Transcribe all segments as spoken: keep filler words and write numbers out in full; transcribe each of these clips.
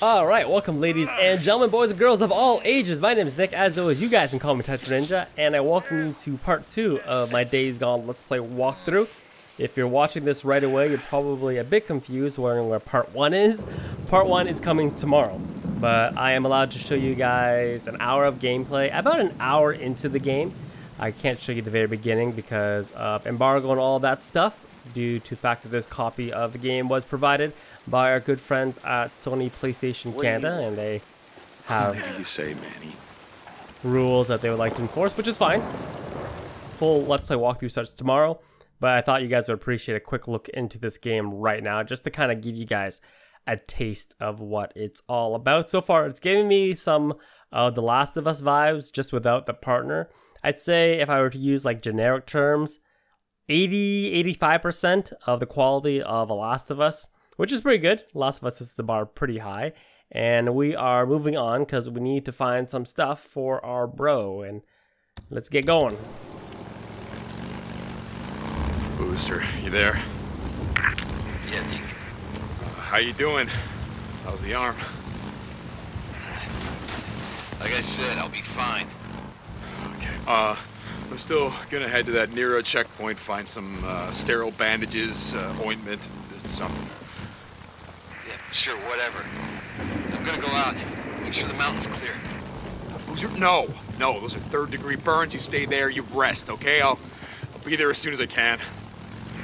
All right, welcome, ladies and gentlemen, boys and girls of all ages. My name is Nick. As always, you guys can call me TetraNinja, and I welcome you to part two of my Days Gone Let's Play walkthrough. If you're watching this right away, you're probably a bit confused wondering where part one is. Part one is coming tomorrow, but I am allowed to show you guys an hour of gameplay. About an hour into the game, I can't show you the very beginning because of embargo and all that stuff, due to the fact that this copy of the game was provided by our good friends at Sony PlayStation Canada, and they have you say, Manny? rules that they would like to enforce, which is fine. Full Let's Play walkthrough starts tomorrow, but I thought you guys would appreciate a quick look into this game right now, just to kind of give you guys a taste of what it's all about. So far, it's giving me some of uh, The Last of Us vibes, just without the partner. I'd say if I were to use like generic terms, eighty, eighty-five percent of the quality of The Last of Us, which is pretty good. The Last of Us sets the bar pretty high. And we are moving on because we need to find some stuff for our bro. And let's get going. Booster, you there? Yeah, Deke. Uh, how you doing? How's the arm? Like I said, I'll be fine. Okay, uh... I'm still gonna head to that Nero checkpoint, find some uh, sterile bandages, uh, ointment, something. Yeah, sure, whatever. I'm gonna go out, make sure the mountain's clear. Those are, no, no, those are third-degree burns. You stay there, you rest, okay? I'll, I'll be there as soon as I can.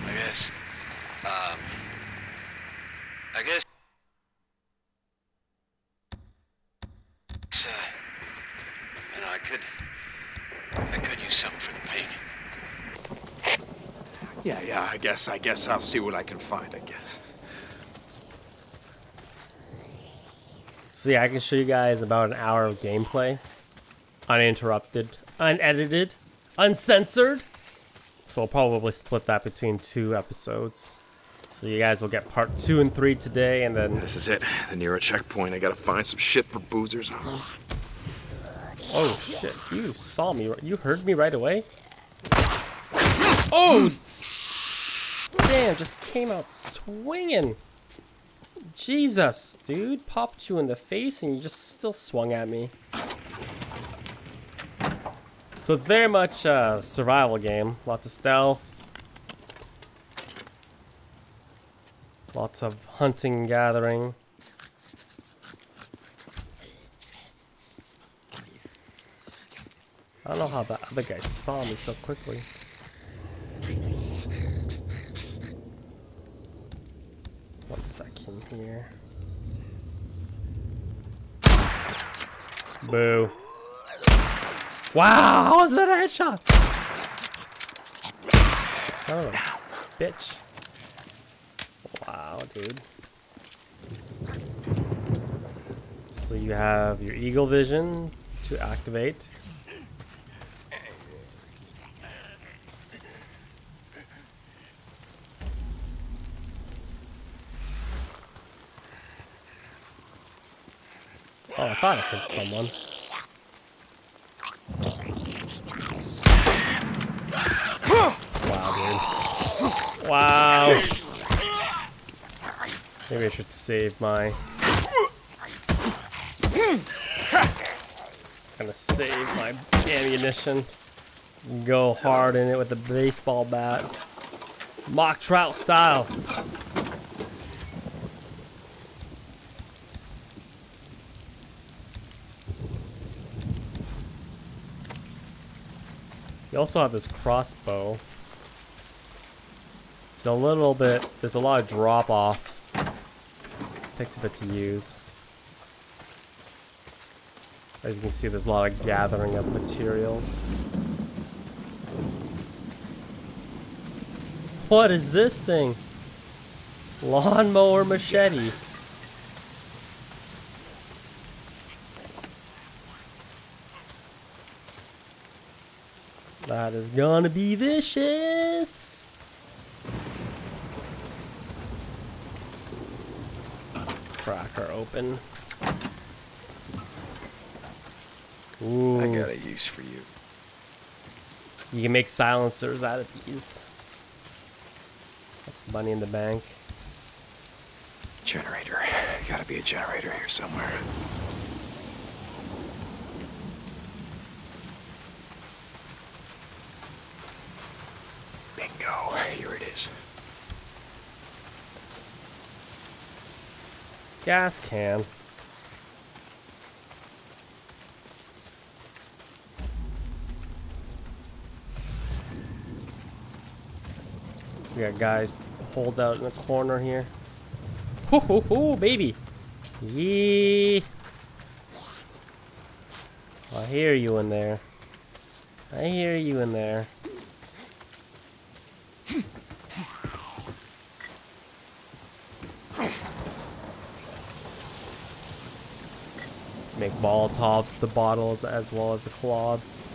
I guess. Um. I guess. Uh, you know, I could. I could use something for the pain. Yeah, yeah, I guess, I guess I'll see what I can find, I guess. So yeah, I can show you guys about an hour of gameplay. Uninterrupted, unedited, uncensored. So I'll probably split that between two episodes. So you guys will get part two and three today, and then... This is it, the Nero checkpoint. I gotta find some shit for boozers. Oh. Oh shit, you saw me, you heard me right away? Oh! Damn, just came out swinging! Jesus, dude, popped you in the face and you just still swung at me. So it's very much a survival game. Lots of stealth. Lots of hunting and gathering. I don't know how that other guy saw me so quickly. One second here. Boo. Wow, how was that a headshot? Oh, bitch. Wow, dude. So you have your eagle vision to activate. Oh, I thought I hit someone. Wow, dude. Wow. Maybe I should save my... I'm gonna save my ammunition. Go hard in it with a baseball bat. Mock trout style. You also have this crossbow. It's a little bit, there's a lot of drop off. Takes a bit to use. As you can see, there's a lot of gathering of materials. What is this thing? Lawnmower machete. That is gonna be vicious. Crack her open. Ooh. I got a use for you. You can make silencers out of these. That's money in the bank. Generator. Gotta be a generator here somewhere. Bingo, here it is. Gas can. We got guys holed out in the corner here. Hoo hoo hoo, baby! Yee! I hear you in there. I hear you in there. Make Molotovs, the bottles, as well as the cloths.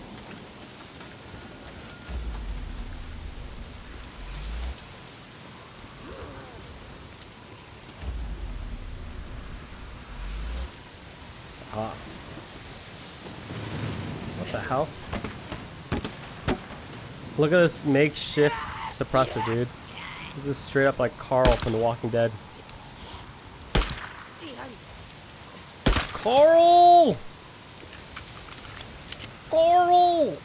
Look at this makeshift suppressor, dude. This is straight up like Carl from The Walking Dead. Carl! Carl!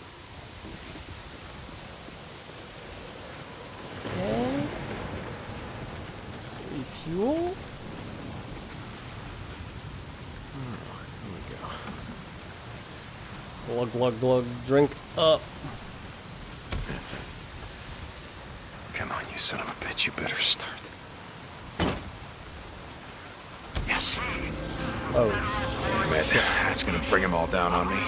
Okay. Refuel? Here we go. Glug, glug, glug. Drink up. Come on, you son of a bitch, you better start. Yes. Oh. Damn it. That's gonna bring them all down on me.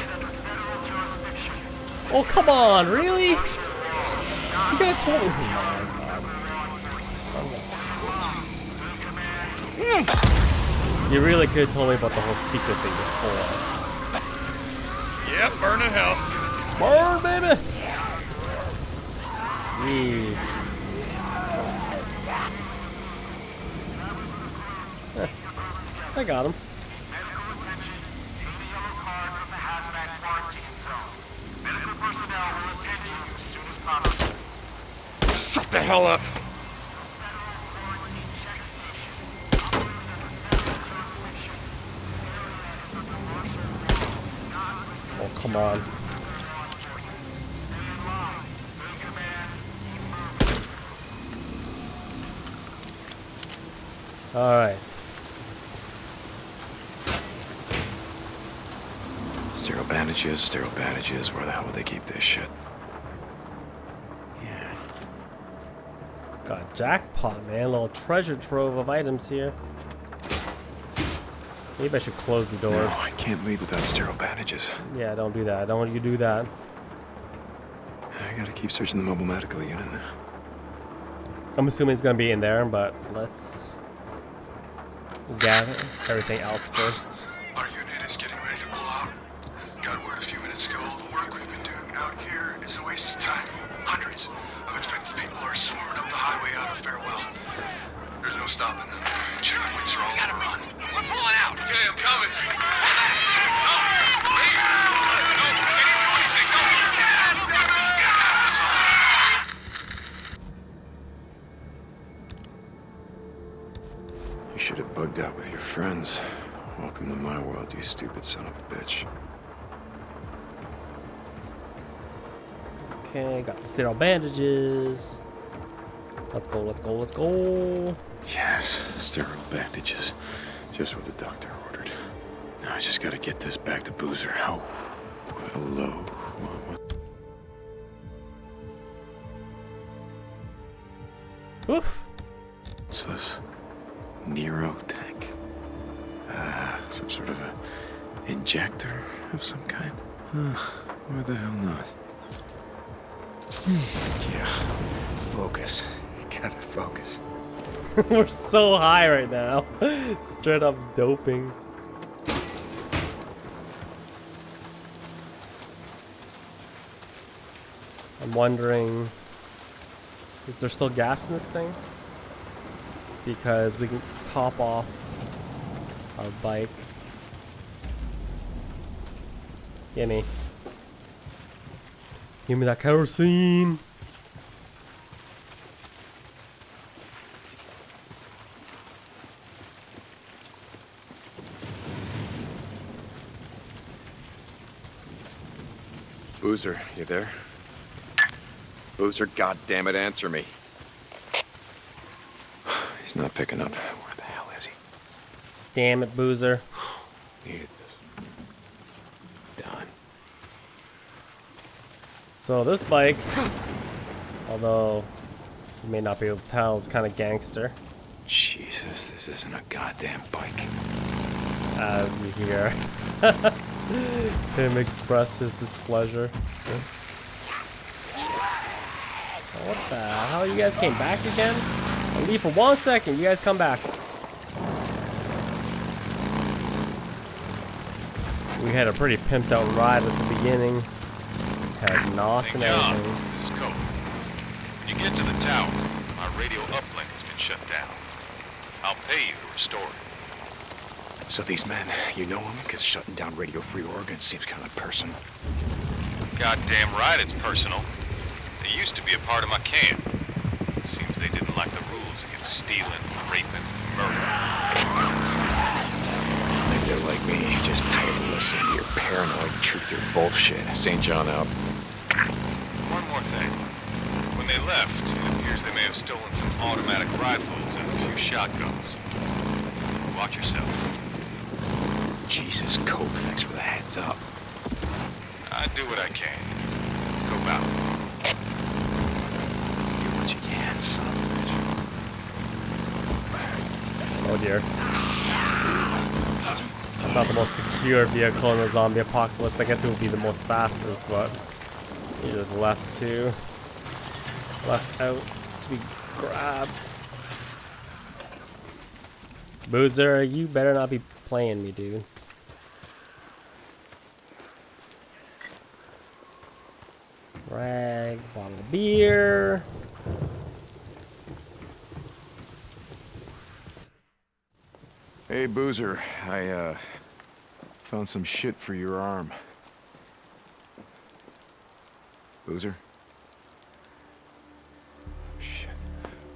Oh, come on, really? You gotta totally. Mm. You really could have told me about the whole speaker thing before. Yep, yeah, burn in hell. Burn, baby! Yee. I got him. Shut the hell up! Oh, come on. All right. Sterile bandages, sterile bandages. Where the hell would they keep this shit? Yeah. Got a jackpot, man. A little treasure trove of items here. Maybe I should close the door. No, I can't leave without sterile bandages. Yeah, don't do that. I don't want you to do that. I gotta keep searching the mobile medical unit. I'm assuming it's gonna be in there, but let's gather everything else first. Our unit is getting ready to pull out. Got word a few minutes ago, the work we've been doing out here is a waste of time. Hundreds of infected people are swarming up the highway out of Farewell. There's no stopping them. Checkpoints are all overrun. We're pulling out. Okay, I'm coming. No, wait. No, we didn't do anything. No, we can't. We can't have this all. You should have bugged out with your friends. Welcome to my world, you stupid son of a bitch. Okay, got sterile bandages. Let's go, let's go, let's go. Yes, sterile bandages. Just what the doctor ordered. Now I just gotta get this back to Boozer. Oh, what a low. What, what? Oof. What's this? Nero tank. Ah, uh, some sort of a injector of some kind. Huh, why the hell not? Yeah, focus. You gotta focus. We're so high right now. Straight up doping. I'm wondering, is there still gas in this thing? Because we can top off our bike. Gimme. Give me that kerosene. Boozer, you there? Boozer, goddammit, answer me. He's not picking up. Where the hell is he? Damn it, Boozer. Needed this. Done. So this bike, although you may not be able to tell, is kind of gangster. Jesus, this isn't a goddamn bike. As you hear him express his displeasure. What the hell? You guys came back again? I'll leave for one second. You guys come back. We had a pretty pimped out ride at the beginning. Had N O S and everything. This is Cole. When you get to the tower, my radio uplink has been shut down. I'll pay you to restore it. So these men, you know them? Because shutting down Radio Free Oregon seems kind of personal. Goddamn right it's personal. They used to be a part of my camp. Seems they didn't like the rules against stealing, raping, murder. Maybe they're like me, just tired of listening to your paranoid truth or bullshit. Saint John out. One more thing. When they left, it appears they may have stolen some automatic rifles and a few shotguns. Watch yourself. Jesus, Cope, thanks for the heads up. I do what I can. Cope out. Do what you can, son of a bitch. Oh dear. That's not the most secure vehicle in the zombie apocalypse. I guess it would be the most fastest, but you just left to. Left out to be grabbed. Boozer, you better not be playing me, dude. Rag, bottle of beer. Hey, Boozer, I uh, found some shit for your arm. Boozer?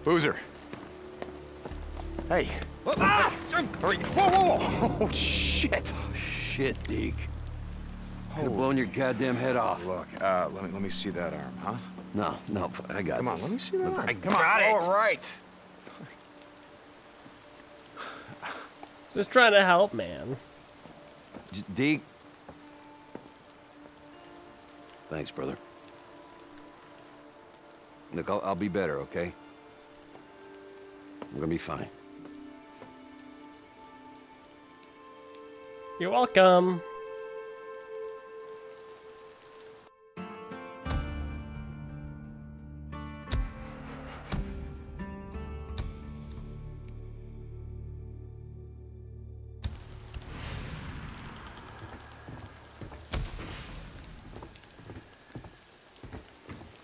Boozer. Hey. Whoa, whoa, whoa. Oh, shit. Shit, Deke. Could have blown your goddamn head off. Look, uh, let me let me see that arm, huh? No, no, I got it. Come on, this. Let me see that arm. I got it. All right. Just trying to help, man. Deke. Thanks, brother. Look, I'll, I'll be better, okay? I'm gonna be fine. You're welcome.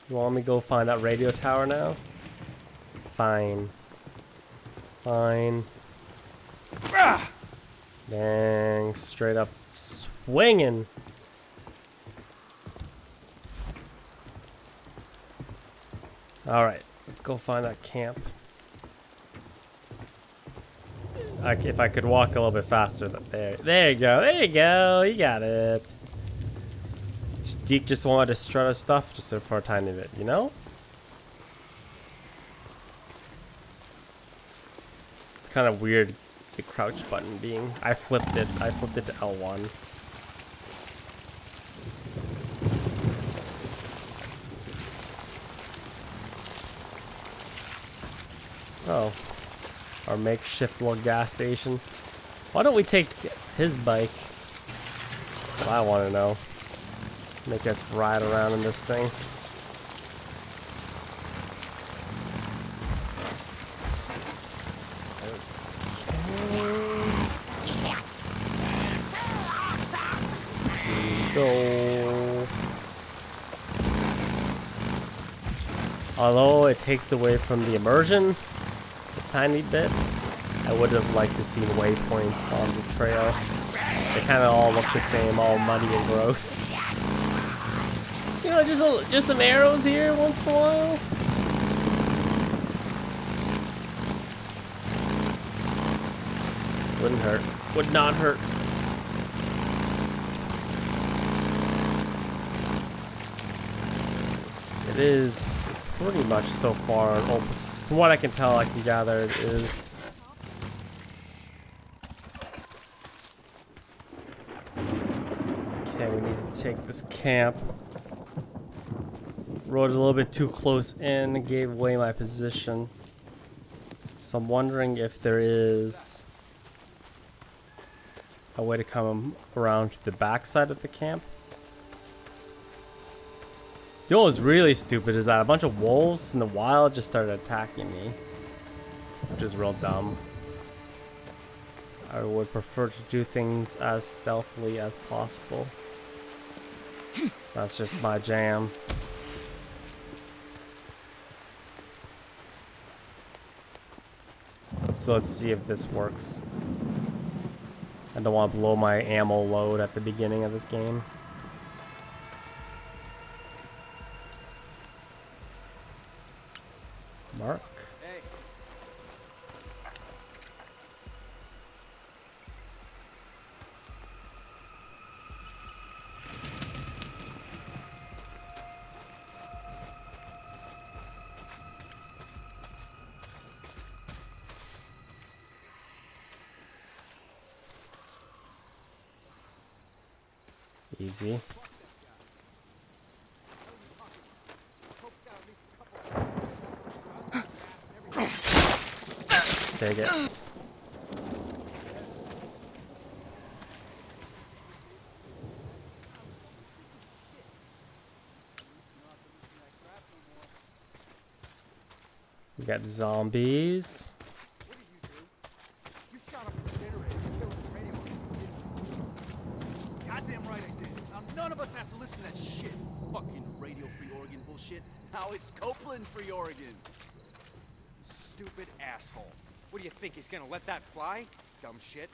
You want me to go find that radio tower now? Fine. Fine. Ah! Dang, straight up swinging. All right, let's go find that camp. I, if I could walk a little bit faster, there, there you go, there you go, you got it. Deke just wanted to strut his stuff just for a tiny bit, you know. Kind of weird, the crouch button being. I flipped it. I flipped it to L one. Oh, our makeshift little gas station. Why don't we take his bike? Well, I want to know. Make us ride around in this thing. Although it takes away from the immersion a tiny bit, I would have liked to see waypoints on the trail. They kind of all look the same, all muddy and gross. You know, just a, just some arrows here once in a while. Wouldn't hurt. Would not hurt. it is pretty much so far an open. From what I can tell, I can gather it is. Okay, we need to take this camp. Rode a little bit too close in, gave away my position. So I'm wondering if there is a way to come around to the back side of the camp. You know what's really stupid is that a bunch of wolves in the wild just started attacking me, which is real dumb. I would prefer to do things as stealthily as possible. That's just my jam. So let's see if this works. I don't want to blow my ammo load at the beginning of this game. Mark. Hey. Easy. Take it. We got zombies. Goddamn right I did. Now none of us have to listen to that shit. Fucking Radio Free Oregon bullshit. Now it's Copeland Free Oregon. Stupid asshole. What do you think, he's gonna let that fly? Dumb shit.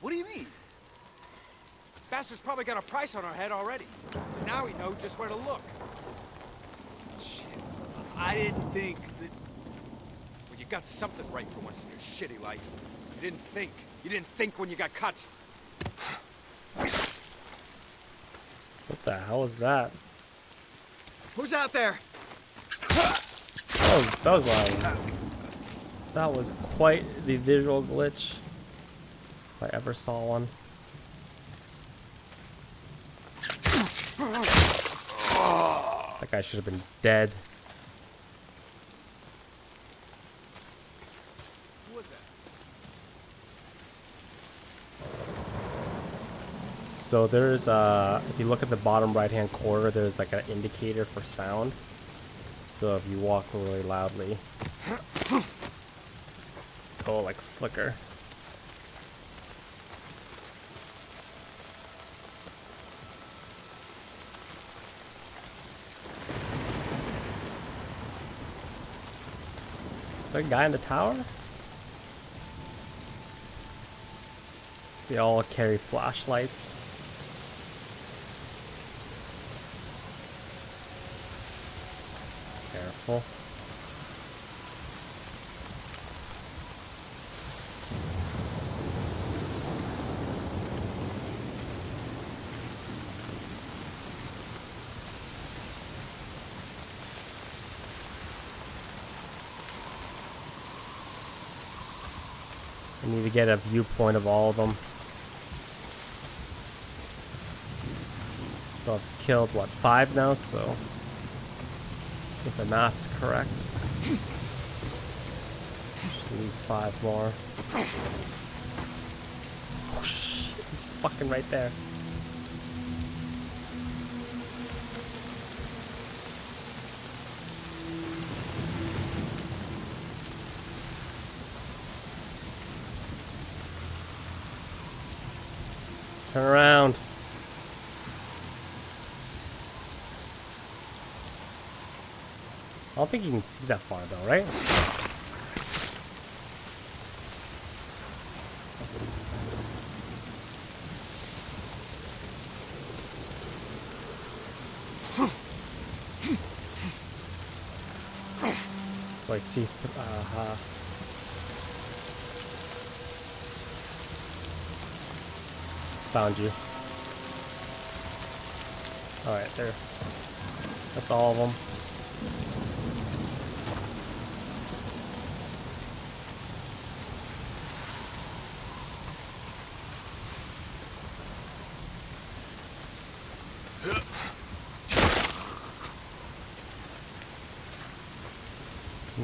What do you mean? Bastard's probably got a price on our head already. Now we know just where to look. Shit. I didn't think that... Well, you got something right for once in your shitty life. You didn't think. You didn't think when you got caught st- What the hell is that? Who's out there? Oh, that was loud. That was quite the visual glitch, if I ever saw one. That guy should have been dead. So there's, uh, if you look at the bottom right-hand corner, there's like an indicator for sound. So if you walk really loudly, oh, like flicker. Is there a guy in the tower? They all carry flashlights. Careful. I need to get a viewpoint of all of them. So I've killed, what, five now? So if the math's correct, just need five more. Oh shit, he's fucking right there. Turn around. I don't think you can see that far though, right? So I see, uh-huh. Found you. All right, there. That's all of them.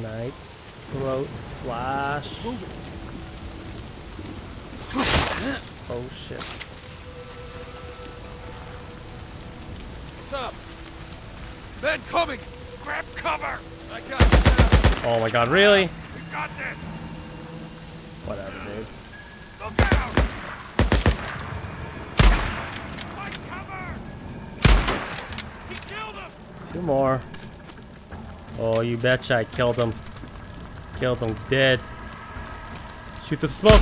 Night throat slash. Oh shit. What's up? Men coming! Grab cover! I got this. Oh my god, really? We got this! Whatever, dude. Look out! Find cover! He killed him! Two more. Oh, you betcha I killed him. Killed him dead. Shoot the smoke!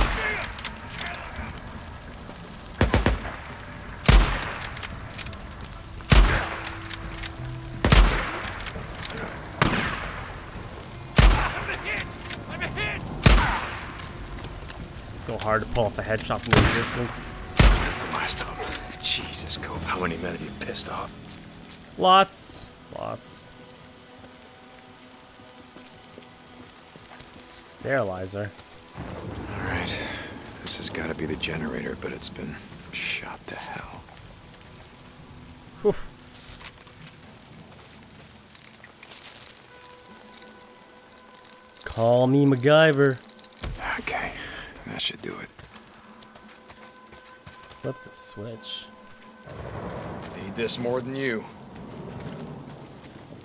It's so hard to pull off a headshot from the distance. That's the last of them. Jesus, Cove, how many men have you pissed off? Lots. Lots. Sterilizer. Alright. This has got to be the generator, but it's been shot to hell. Whew. Call me MacGyver. Okay. That should do it. Flip the switch. Need this more than you.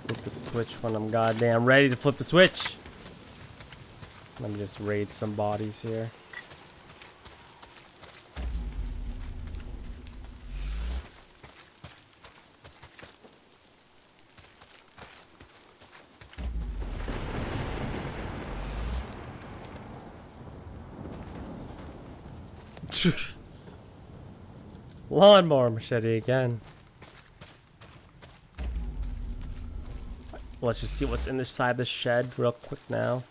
Flip the switch when I'm goddamn ready to flip the switch. Let me just raid some bodies here. Lawnmower machete again. Let's just see what's inside the shed real quick now.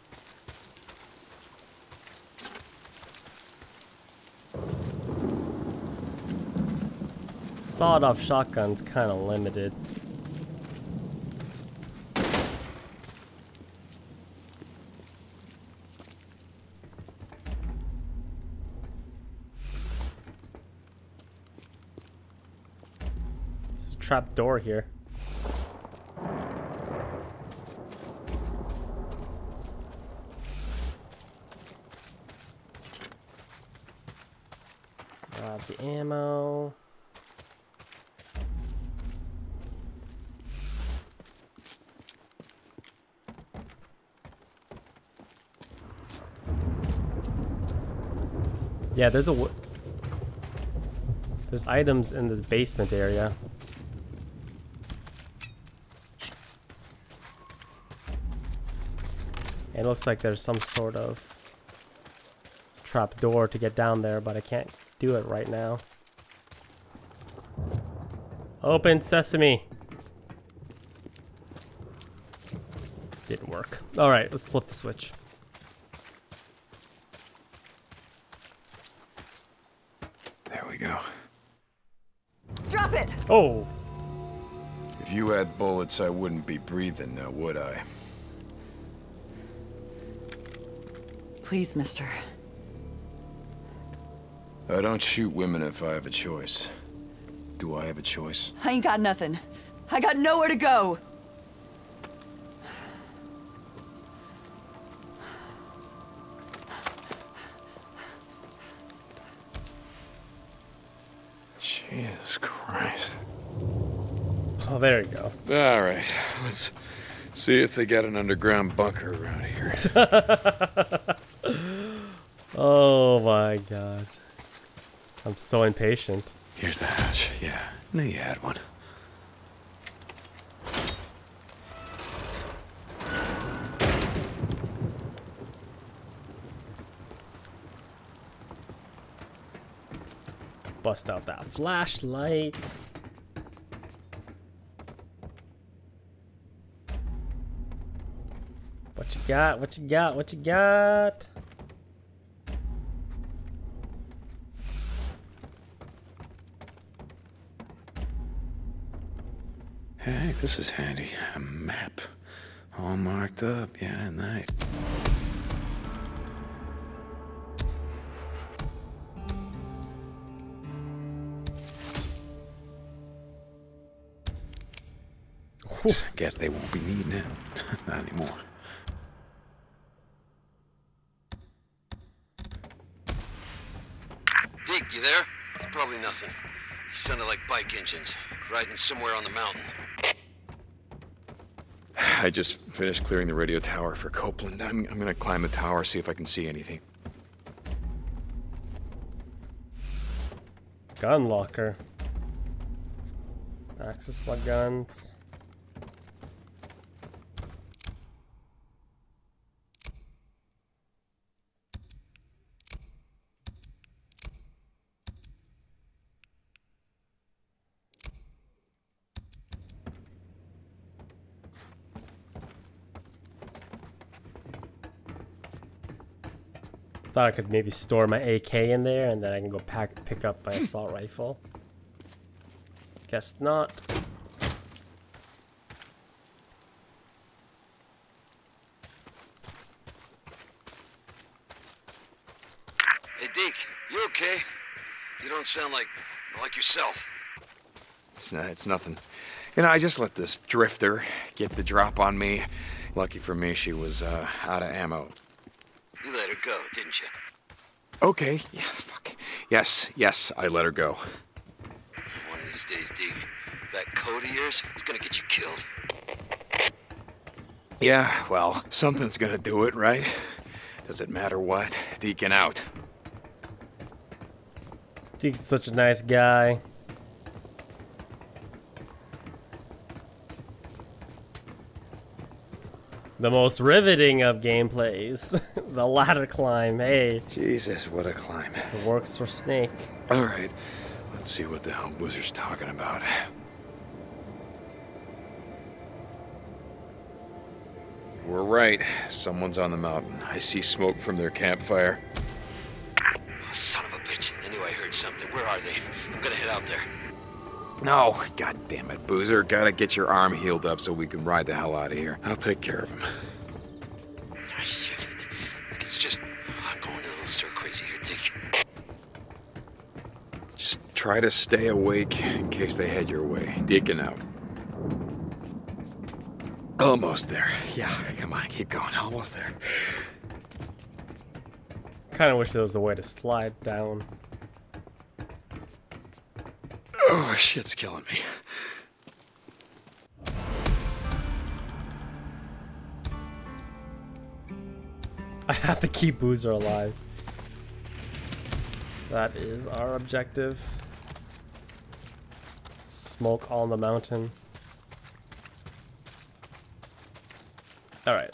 Sawed-off shotgun's kind of limited. There's a trap door here. Grab the ammo. Yeah, there's a w there's items in this basement area. It looks like there's some sort of trap door to get down there, but I can't do it right now. Open sesame. Didn't work. All right, let's flip the switch. Oh! If you had bullets, I wouldn't be breathing now, would I? Please, mister. I don't shoot women if I have a choice. Do I have a choice? I ain't got nothing. I got nowhere to go! Oh, there you go. All right, let's see if they got an underground bunker around here. Oh my god, I'm so impatient. Here's the hatch. Yeah, I knew you had one. Bust out that flashlight. What you got? What you got? What you got? Hey, this is handy. A map. All marked up. Yeah, nice. Whew. Guess they won't be needing it. Not anymore. Deke, you there? It's probably nothing. You sounded like bike engines, riding somewhere on the mountain. I just finished clearing the radio tower for Copeland. I'm, I'm gonna climb the tower, see if I can see anything. Gun locker. Access my guns. I thought I could maybe store my A K in there, and then I can go pack pick up my assault rifle. Guess not. Hey, Deke, you okay? You don't sound like like yourself. It's uh, it's nothing. You know, I just let this drifter get the drop on me. Lucky for me, she was uh, out of ammo. You let her go, didn't you? Okay, yeah, fuck. Yes, yes, I let her go. One of these days, Deke, that code of yours is gonna get you killed. Yeah, well, something's gonna do it, right? Does it matter what? Deacon out. Deacon's such a nice guy. The most riveting of gameplays. The ladder climb, hey. Jesus, what a climb. It works for Snake. All right, let's see what the hell Boozer's talking about. We're right. Someone's on the mountain. I see smoke from their campfire. Son of a bitch. I knew I heard something. Where are they? I'm gonna head out there. No, god damn it, Boozer. Gotta get your arm healed up so we can ride the hell out of here. I'll take care of him. Oh, shit. It's just, I'm going a little stir crazy here, Deke. Just try to stay awake in case they head your way. Deacon out. Almost there. Yeah, come on, keep going. Almost there. Kind of wish there was a way to slide down. Oh, shit's killing me. I have to keep Boozer alive. That is our objective. Smoke on the mountain. All right.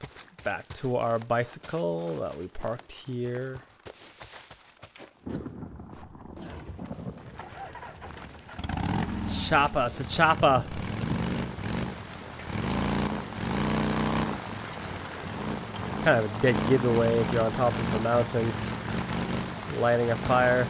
Let's back to our bicycle that we parked here. Choppa to choppa. Kind of a dead giveaway if you're on top of the mountain, lighting a fire.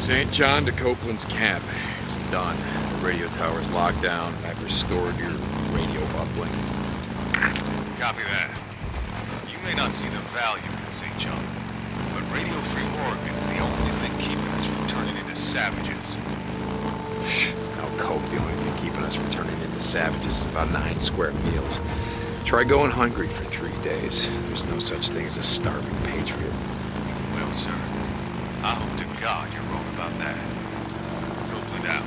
Saint John to Copeland's camp. It's done. The radio tower's locked down. I've restored your radio uplink. Copy that. You may not see the value in Saint John, but Radio Free Oregon is the only thing keeping us from turning into savages. Cope, the only thing keeping us from turning into savages is about nine square meals. Try going hungry for three days. There's no such thing as a starving patriot. Well, sir, I hope to God you're wrong about that. Copeland out.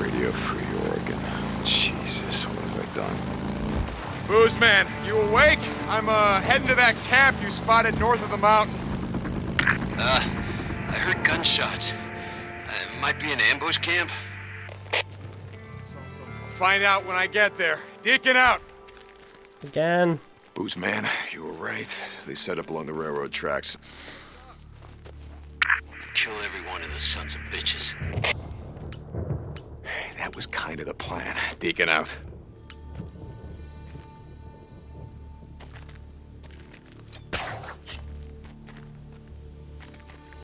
Radio Free Oregon. Jesus, what have I done? Boozman, you awake? I'm uh, heading to that camp you spotted north of the mountain. Uh, I heard gunshots. Might be an ambush camp. Find out when I get there. Deacon out. Again. Boozman, you were right. They set up along the railroad tracks. Kill every one of the sons of bitches. That was kind of the plan. Deacon out.